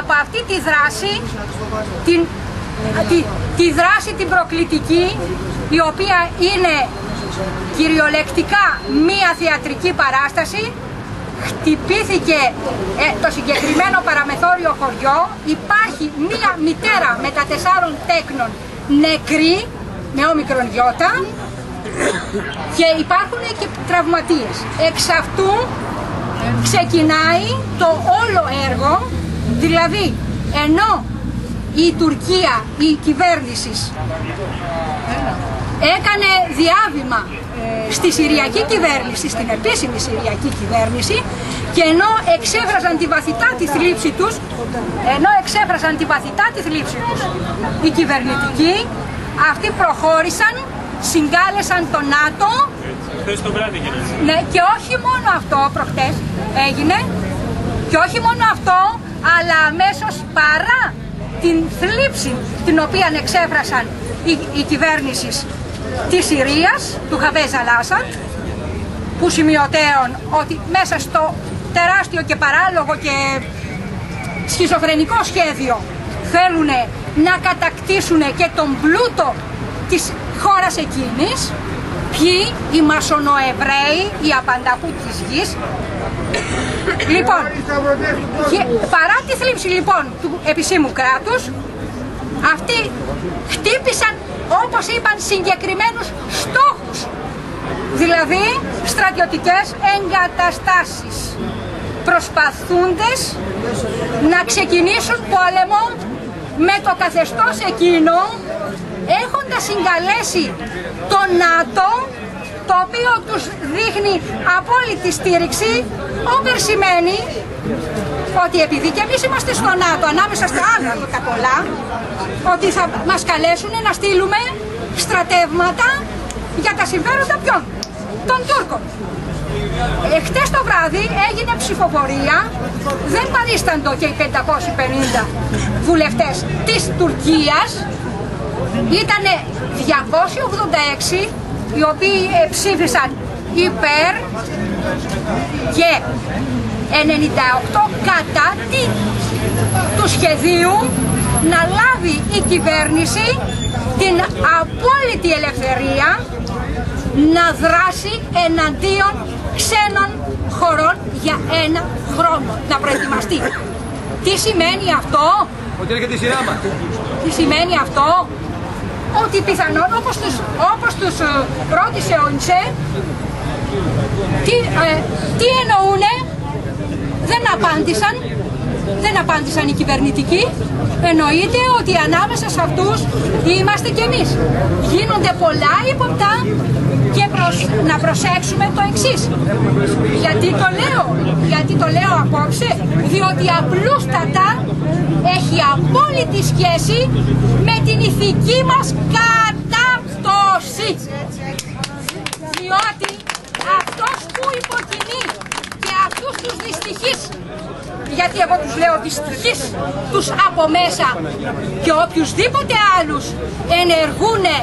Από αυτή τη δράση, τη δράση την προκλητική, η οποία είναι κυριολεκτικά μία θεατρική παράσταση, χτυπήθηκε το συγκεκριμένο παραμεθόριο χωριό. Υπάρχει μία μητέρα με τα 4 τέκνων νεκρή, με όμικρον γιώτα, και υπάρχουν και τραυματίες. Εξ αυτού ξεκινάει το όλο έργο, δηλαδή ενώ η Τουρκία, η κυβέρνηση, έκανε διάβημα στη Συριακή κυβέρνηση, στην επίσημη Συριακή κυβέρνηση, και ενώ εξέφραζαν τη βαθιτά τη θλίψη τους, οι κυβερνητικοί, αυτοί προχώρησαν, συγκάλεσαν τον ΝΑΤΟ. Ναι, και όχι μόνο αυτό, προχτές έγινε, και όχι μόνο αυτό, αλλά αμέσως παρά την θλίψη την οποία εξέφρασαν οι κυβέρνησεις της Συρίας, του Χαβέζα Λάσαντ, που σημειωτέων ότι μέσα στο τεράστιο και παράλογο και σχιζοφρενικό σχέδιο θέλουν να κατακτήσουν και τον πλούτο της χώρας εκείνης, ποιοι, οι μασονοεβραίοι, οι απανταχού της γης. Λοιπόν, παρά τη θλίψη λοιπόν του επισήμου κράτους, αυτοί χτύπησαν, όπως είπαν, συγκεκριμένους στόχους, δηλαδή στρατιωτικές εγκαταστάσεις. Προσπαθούντες να ξεκινήσουν πόλεμο με το καθεστώς εκείνο, έχοντας συγκαλέσει το ΝΑΤΟ, το οποίο τους δείχνει απόλυτη στήριξη, όπερ σημαίνει ότι επειδή και εμείς είμαστε στο ΝΑΤΟ, ανάμεσα στα άλλα τα πολλά, ότι θα μας καλέσουν να στείλουμε στρατεύματα για τα συμφέροντα ποιών? Των Τούρκων. Χτες το βράδυ έγινε ψηφοφορία, δεν παρίσταντο και οι 550 βουλευτές της Τουρκίας, ήτανε 286 οι οποίοι ψήφισαν υπέρ και 98 κατά του σχεδίου να λάβει η κυβέρνηση την απόλυτη ελευθερία να δράσει εναντίον ξένων χωρών για 1 χρόνο, να προετοιμαστεί. Τι σημαίνει αυτό? Ότι έρχεται η σειρά μας. Τι σημαίνει αυτό? Ότι πιθανόν, όπως τους ρώτησε ο Ιντσέ, τι εννοούνε, δεν απάντησαν οι κυβερνητικοί. Εννοείται ότι ανάμεσα σε αυτούς είμαστε κι εμείς. Γίνονται πολλά υποπτά και να προσέξουμε το εξής. Γιατί το λέω απόψε, διότι απλούστατα έχει απόλυτη σχέση με την ηθική μας κατάπτωση. Διότι αυτός που υποκινεί και αυτούς τους δυστυχείς, γιατί εγώ τους λέω δυστυχείς, τους από μέσα και οποιουσδήποτε άλλους ενεργούνε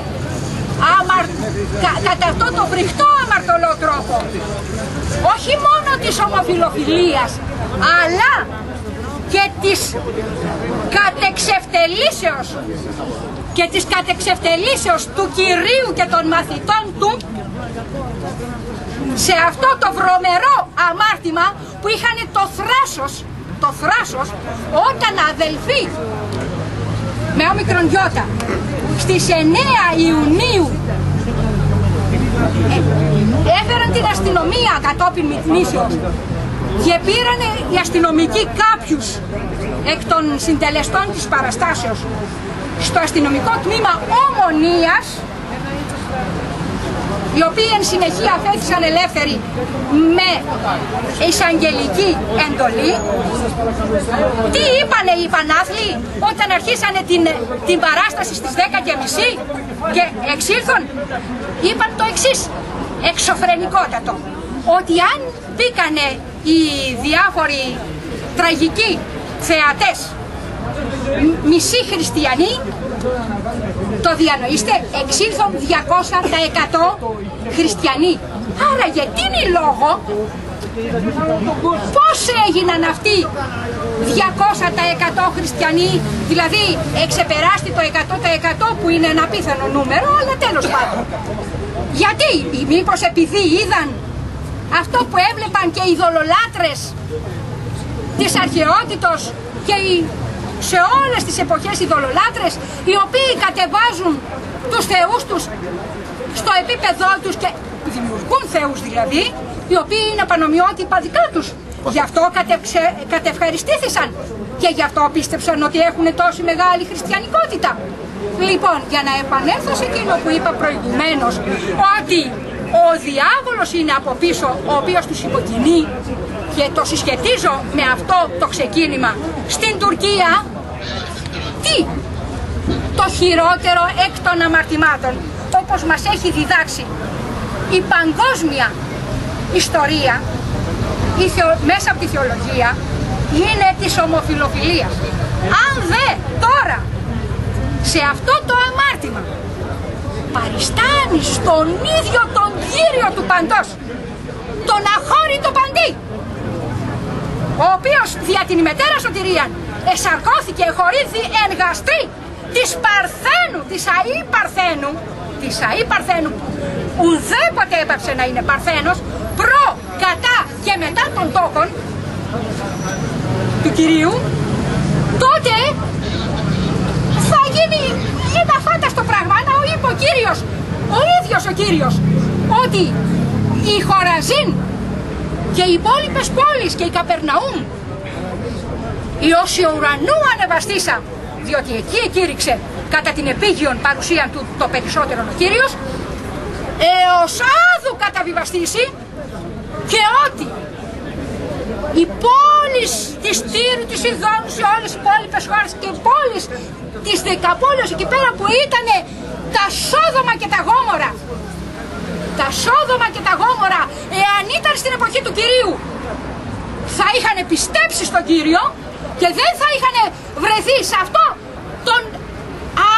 κατά αυτό το φρικτό αμαρτωλό τρόπο, όχι μόνο της ομοφιλοφιλίας, αλλά και της κατεξευτελήσεως του Κυρίου και των μαθητών του σε αυτό το βρωμερό αμάρτημα που είχαν το θράσος, όταν αδελφοί με όμικρον γιώτα στις 9 Ιουνίου έφεραν την αστυνομία κατόπιν μηνύσεως και πήραν οι αστυνομικοί κάποιους εκ των συντελεστών της παραστάσεως στο αστυνομικό τμήμα Ομονίας, οι οποίοι εν συνεχεία αφέθησαν ελεύθεροι με εισαγγελική εντολή. Τι είπανε οι Πανάθλοι όταν αρχίσανε την παράσταση στις 10:30 και εξήλθον? Είπαν το εξής εξωφρενικότατο, ότι αν μπήκανε οι διάφοροι τραγικοί θεατές μισοί χριστιανοί, το διανοείστε, εξήλθαν 200% χριστιανοί. Άρα για τι είναι λόγο, πώς έγιναν αυτοί 200% χριστιανοί, δηλαδή εξεπεράστη το 100% που είναι ένα απίθανο νούμερο, αλλά τέλος πάντων. Γιατί, μήπως επειδή είδαν αυτό που έβλεπαν και οι ειδωλολάτρες της αρχαιότητος και οι σε όλες τις εποχές ειδωλολάτρες, οι οποίοι κατεβάζουν τους θεούς τους στο επίπεδό τους και δημιουργούν θεούς δηλαδή, οι οποίοι είναι πανομοιότυπα δικά τους. Γι' αυτό κατευχαριστήθησαν και γι' αυτό πίστεψαν ότι έχουν τόση μεγάλη χριστιανικότητα. Λοιπόν, για να επανέλθω σε εκείνο που είπα προηγουμένως, ότι ο διάβολος είναι από πίσω, ο οποίος τους υποκινεί, και το συσχετίζω με αυτό το ξεκίνημα. Στην Τουρκία, τι? Το χειρότερο εκ των αμαρτημάτων, όπως μας έχει διδάξει η παγκόσμια ιστορία, μέσα από τη θεολογία, είναι της ομοφιλοφιλίας. Αν δε τώρα, σε αυτό το αμάρτημα, παριστάνει στον ίδιο τον Κύριο του Παντός, τον αχώρητο Παντή, ο οποίος δια την ημετέρα σωτηρίαν εσαρκώθηκε, χωρίδι εν γαστρή της Παρθένου, της αΐ Παρθένου, που ουδέποτε έπαψε να είναι Παρθένος, προ, κατά και μετά των τόκων του Κυρίου, τότε θα γίνει ένα φάνταστο πράγμα, να είπε ο Κύριος, ο ίδιος ο Κύριος, ότι η Χοραζίν και οι υπόλοιπες πόλεις και η Καπερναούμ, η όση ουρανού ανεβαστήσα, διότι εκεί εκήρυξε κατά την επίγειον παρουσία του το περισσότερο ο Κύριος, έως άδου καταβιβαστήσει, και ότι οι πόλεις της Τύρου, της Ιδώνου, σε όλες οι υπόλοιπες χώρες και οι πόλεις της Δεκαπόλεως εκεί πέρα που ήτανε τα Σόδομα και τα Γόμορα, εάν ήταν στην εποχή του Κυρίου, θα είχαν πιστέψει στον Κύριο και δεν θα είχαν βρεθεί σε αυτό τον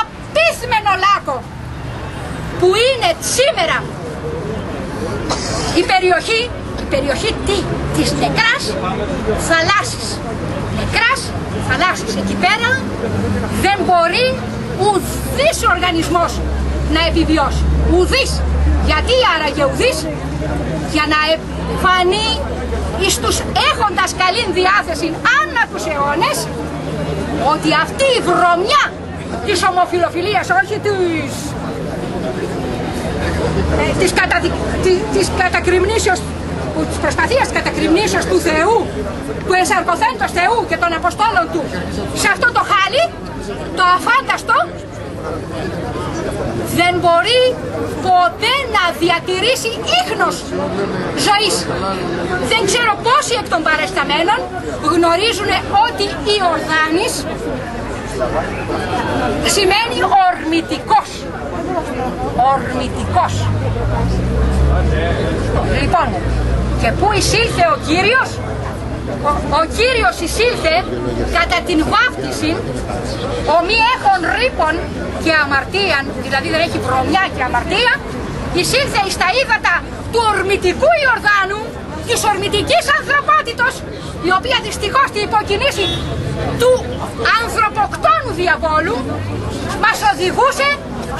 απίθμενο λάκο που είναι σήμερα η περιοχή, της νεκράς θαλάσσης. Εκεί πέρα δεν μπορεί ουδής οργανισμός να επιβιώσει, ουδής. Γιατί άραγε ουδής? Για να φανεί εις τους έχοντας καλή διάθεση ανά τους αιώνες ότι αυτή η βρωμιά της ομοφιλοφιλίας, όχι της κατακριμνήσεως, της προσπαθίας κατακριμνήσεως του Θεού, του εσαρκωθέντος Θεού και των Αποστόλων του, σε αυτό το χάλι, το αφάνταστο, δεν μπορεί ποτέ να διατηρήσει ίχνος ζωής. Δεν ξέρω πόσοι εκ των παρεσταμένων γνωρίζουν ότι η Ιορδάνης σημαίνει ορμητικός. Λοιπόν, και πού εισήλθε ο Κύριος? Ο Κύριος εισήλθε κατά την βάφτιση ομοί έχων ρήπων και αμαρτίαν, δηλαδή δεν έχει βρωμιά και αμαρτία, εισήλθε εις τα ύδατα του ορμητικού Ιορδάνου της ορμητικής ανθρωπότητος, η οποία δυστυχώς τη υποκινήση του ανθρωποκτόνου διαβόλου μας οδηγούσε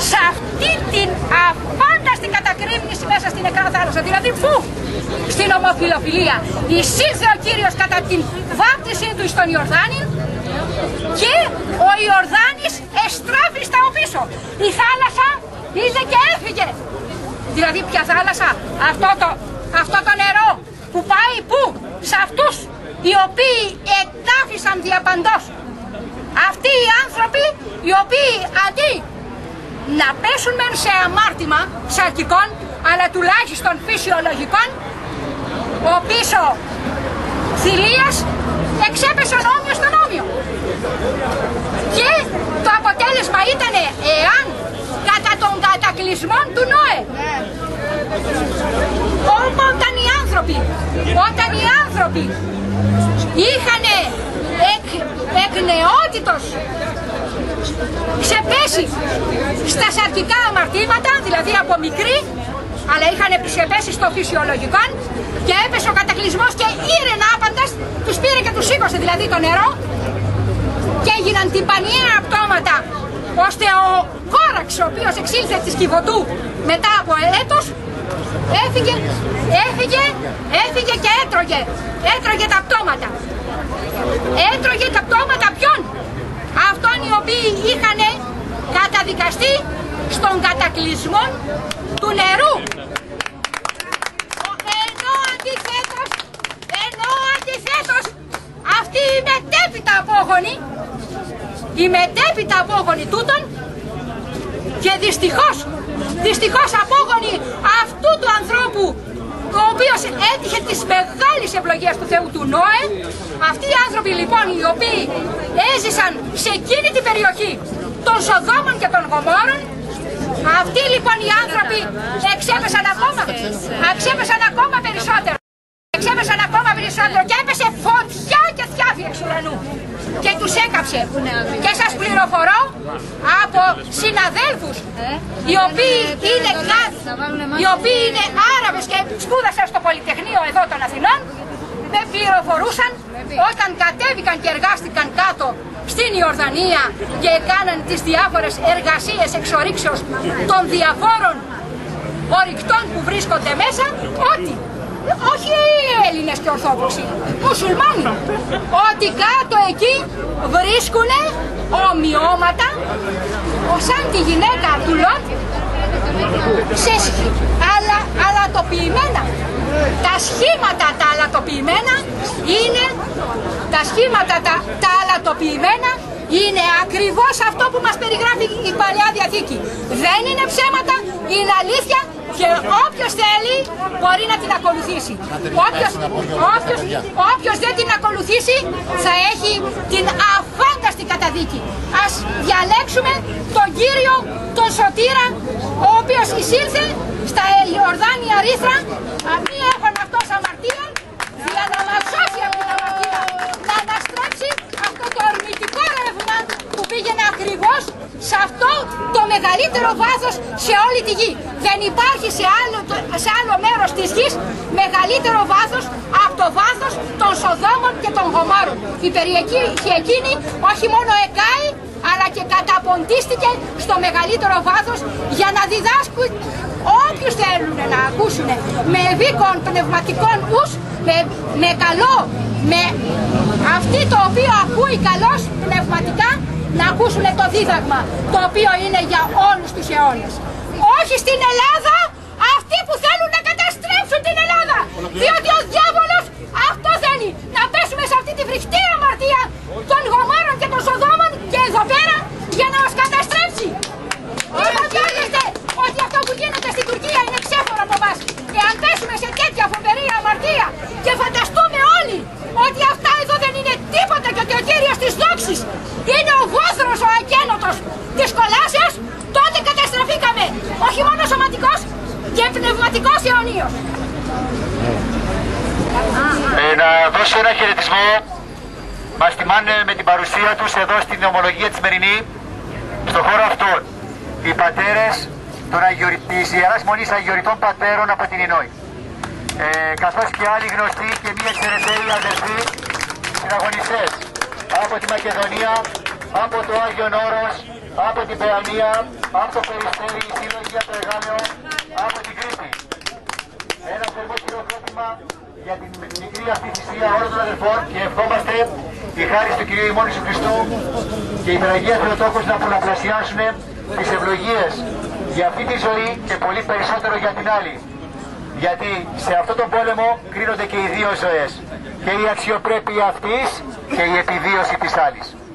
σε αυτή την αφάνταστη κατακρύμνηση μέσα στην νεκρά θάλασσα. Δηλαδή πού? Στην ομοφυλοφιλία. Εισήλθε ο Κύριος κατά την βάπτισή του στον Ιορδάνη και ο Ιορδάνης εστράφει στα οπίσω. Η θάλασσα είδε και έφυγε. Δηλαδή ποια θάλασσα? Αυτό το νερό που πάει πού? Σε αυτούς οι οποίοι εκτάφησαν διαπαντός. Αυτοί οι άνθρωποι οι οποίοι αντί να πέσουν μεν σε αμάρτημα σαρκικών αλλά τουλάχιστον φυσιολογικών, ο πίσω θηλείας εξέπεσαν όμοιο στον όμοιο. Και το αποτέλεσμα ήταν, εάν κατά των κατακλυσμών του Νώε, όταν οι άνθρωποι είχαν εκ νεότητος ξεπέσει στα σαρκικά αμαρτήματα, δηλαδή από μικρή, αλλά είχαν ξεπέσει στο φυσιολογικό, και έπεσε ο κατακλυσμός και ήρενα άπαντας τους πήρε και τους σήκωσε, δηλαδή το νερό, και έγιναν τυμπανιαία πτώματα, ώστε ο κόραξ, ο οποίος εξήλθε της Κιβωτού μετά από έτος, έφυγε και έτρωγε τα πτώματα. Έτρωγε τα πτώματα ποιον? Αυτών οι οποίοι είχαν καταδικαστεί στον κατακλυσμό του νερού. Ενώ αντιθέτως αυτοί οι μετέπειτα απόγονοι, τούτων, και δυστυχώς απόγονοι αυτού του ανθρώπου, ο οποίος έτυχε τις μεγάλες ευλογίες του Θεού του Νώε. Αυτοί οι άνθρωποι λοιπόν, οι οποίοι έζησαν σε εκείνη την περιοχή των Σοδόμων και των Γομόρων, αυτοί λοιπόν οι άνθρωποι εξέπεσαν ακόμα περισσότερο και έπεσε φωτιά και θιάφη εξ ουρανού και τους έκαψε. Και σας πληροφορώ από συναδέλφους οι οποίοι είναι Άραβες και σπούδασαν στο Πολυτεχνείο εδώ των Αθηνών, με πληροφορούσαν όταν κατέβηκαν και εργάστηκαν κάτω στην Ιορδανία και έκαναν τις διάφορες εργασίες εξορίξεως των διαφόρων ορυκτών που βρίσκονται μέσα, ότι όχι Έλληνες και Ορθόδοξοι, μουσουλμάνοι, ότι κάτω εκεί βρίσκουν ομοιώματα σαν τη γυναίκα του Λώ, αλλά αλατοποιημένα. Τα σχήματα τα αλατοποιημένα είναι, είναι ακριβώς αυτό που μας περιγράφει η Παλαιά Διαθήκη. Δεν είναι ψέματα, είναι αλήθεια και όποιος θέλει μπορεί να την ακολουθήσει. Όποιος δεν την ακολουθήσει θα έχει την αφάνταστη καταδίκη. Ας διαλέξουμε τον Κύριο, τον Σωτήρα, ο οποίος εισήλθε στα Ιορδάνια ρήθρα, μη έχων αυτός αμαρτίαν, για να μας σώσει από την αμαρτία, να αναστρέψει αυτό το ορμητικό ρεύμα που πήγαινε ακριβώς σε αυτό το μεγαλύτερο βάθος σε όλη τη γη. Δεν υπάρχει σε άλλο μέρος της γης μεγαλύτερο βάθος από το βάθος των Σοδόμων και των Γομόρων. Η περιοχή εκείνη όχι μόνο εκάει, αλλά και καταποντίστηκε στο μεγαλύτερο βάθος για να διδάσκουν όποιους θέλουν να ακούσουν με ευήκον πνευματικών ους, με καλό, με αυτή το οποίο ακούει καλός πνευματικά, να ακούσουν το δίδαγμα, το οποίο είναι για όλους τους αιώνες. Όχι στην Ελλάδα αυτοί που θέλουν να καταστρέψουν την Ελλάδα, διότι ο διάβολος αυτό θέλει, να πέσουμε σε αυτή τη φρικτή αμαρτία των Γομόρων και των Σοδόμων και εδώ πέρα για να μας καταστρέψει. Υποτίθεται ότι αυτό που γίνεται στην Τουρκία είναι ξέφωρο από εμάς. Εάν πέσουμε σε τέτοια φοβερή αμαρτία και φανταστούμε όλοι ότι αυτά εδώ δεν είναι τίποτα και ότι ο Κύριος της δόξης είναι ο βόθρος, ο αγέννητος της κολάσεως, τότε καταστραφήκαμε, όχι μόνο σωματικός και πνευματικός αιωνίος. Να δώσω ένα χαιρετισμό. Μας τιμάνε με την παρουσία τους εδώ στην ομολογία της Μερινή, στον χώρο αυτόν, οι πατέρες της Ιεράς Μονής Αγιοριτών Πατέρων από την Ινόη. καθώς και άλλοι γνωστοί και μη εξαιρεταίοι αδερφοί συναγωνιστές από τη Μακεδονία, από το Άγιο Όρος, από την Πεανία, από το Περιστέρι, η Συλλογία το Εγάλεο, από την Κρήτη. Ένα θερμό χειροκρότημα για την μικρή αυτή θυσία όλων των αδερφών και ευχόμαστε η χάρις του Κυρίου ημών Ιησού Χριστού και η Παναγία Θεοτόκου να πολλαπλασιάσουν τις ευλογίες για αυτή τη ζωή και πολύ περισσότερο για την άλλη. Γιατί σε αυτόν τον πόλεμο κρίνονται και οι δύο ζωές, και η αξιοπρέπεια αυτής και η επιβίωση της άλλης.